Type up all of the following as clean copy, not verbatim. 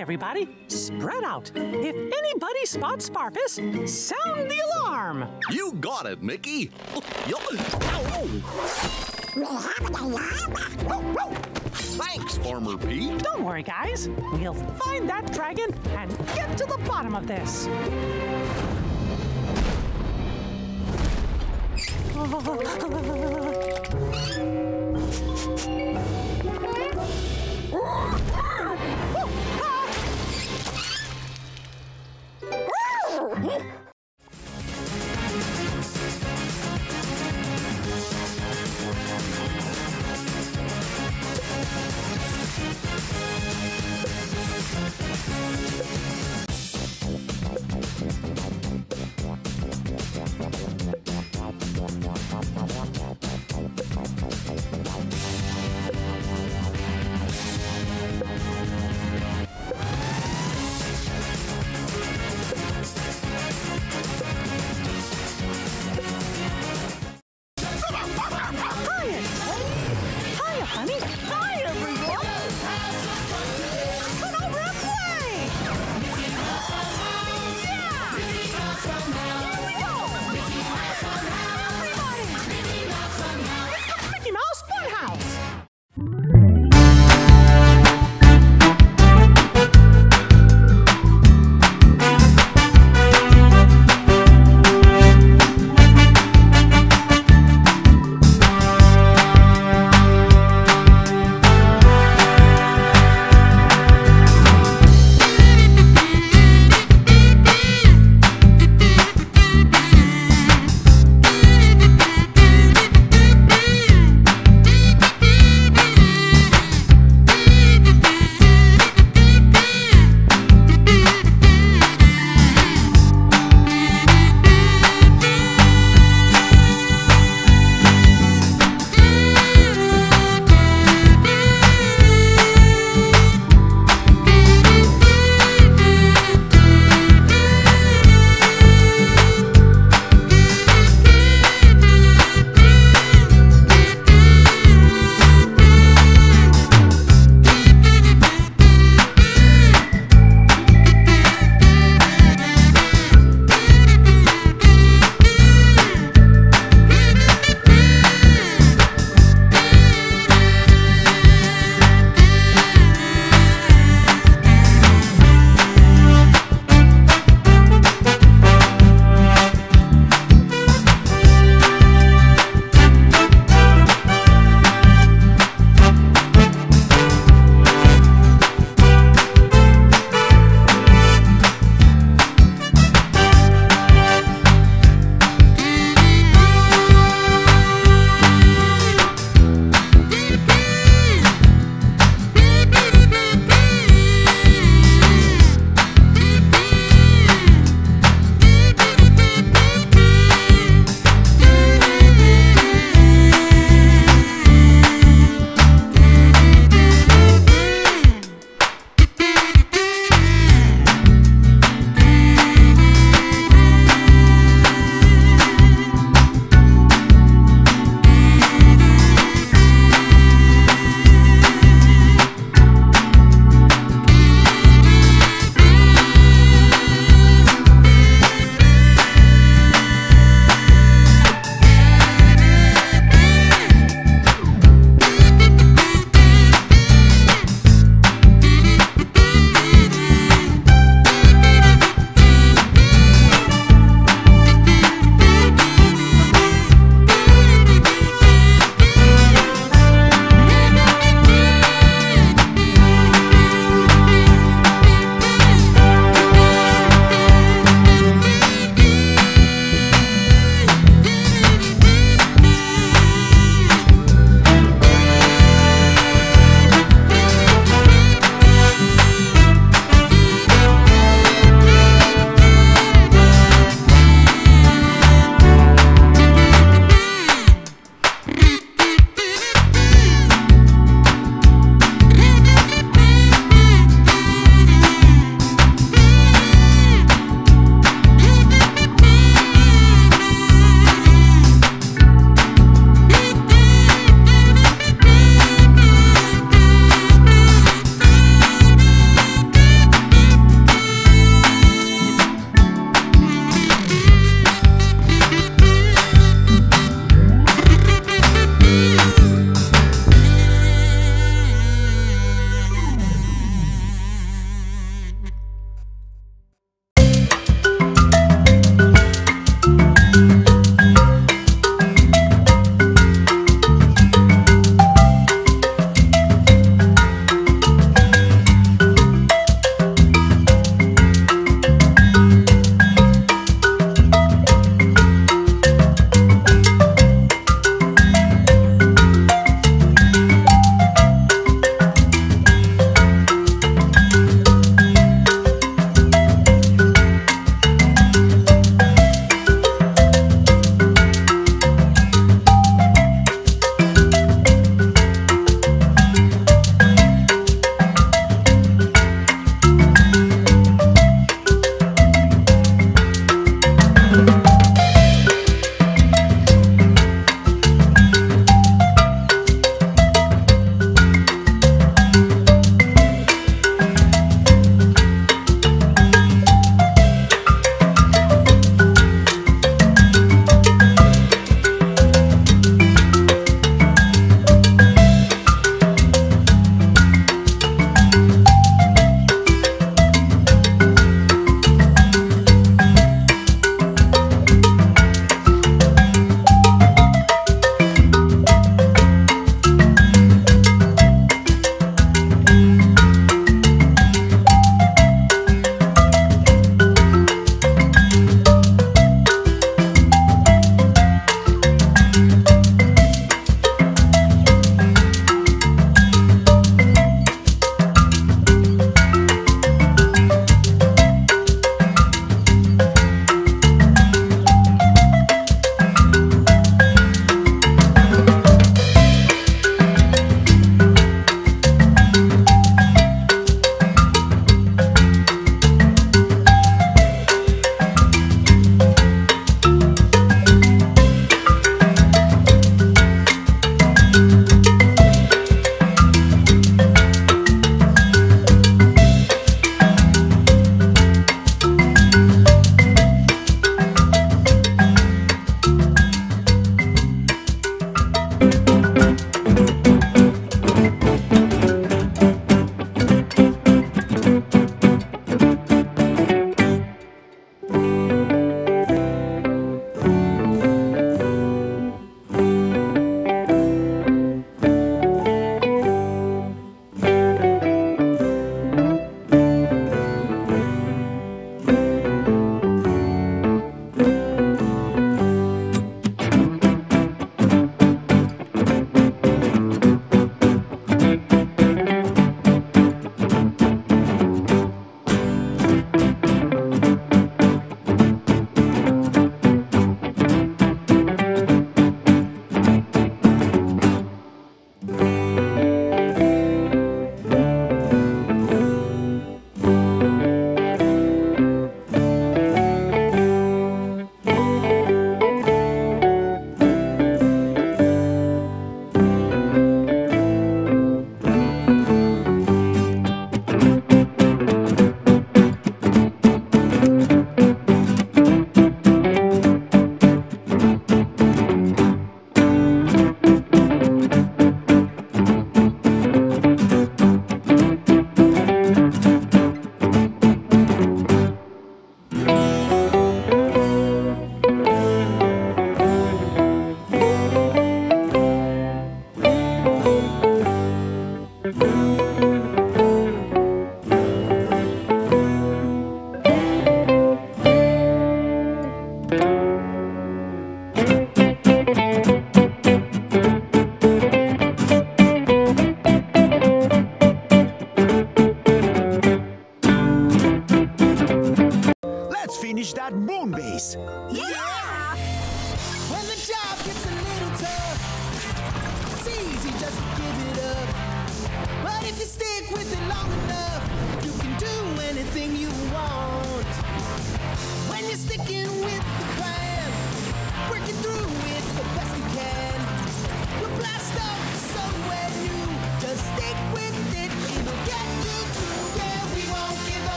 everybody, spread out. If anybody spots Parpis, sound the alarm. You got it, Mickey. Thanks, Farmer Pete. Don't worry, guys. We'll find that dragon and get to the bottom of this.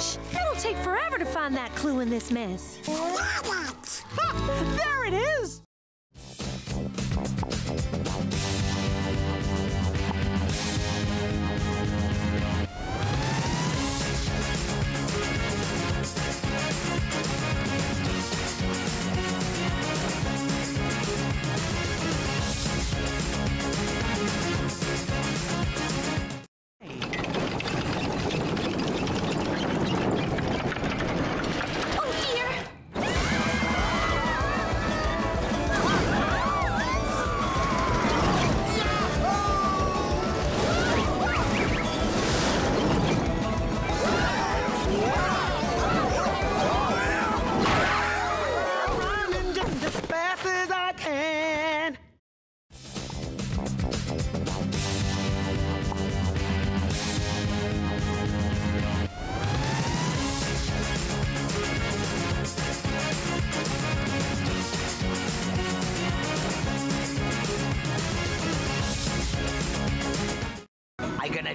fish. It'll take forever to find that clue in this mess. Robot! Ha! There it is!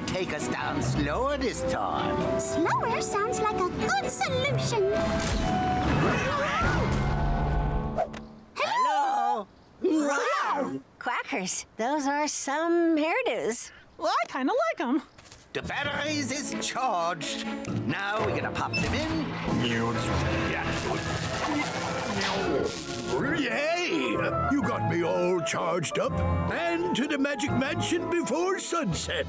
Take us down slower this time. Slower sounds like a good solution. Hello! Wow! Quackers, those are some hairdos. Well, I kind of like them. The batteries is charged. Now we're going to pop them in. Yay! You got me all charged up and to the Magic Mansion before sunset.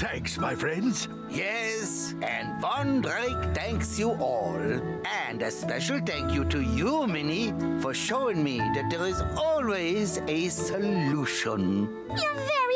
Thanks, my friends. Yes, and Von Drake thanks you all. And a special thank you to you, Minnie, for showing me that there is always a solution. You're very